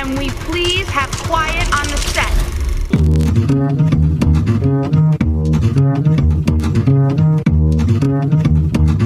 Can we please have quiet on the set?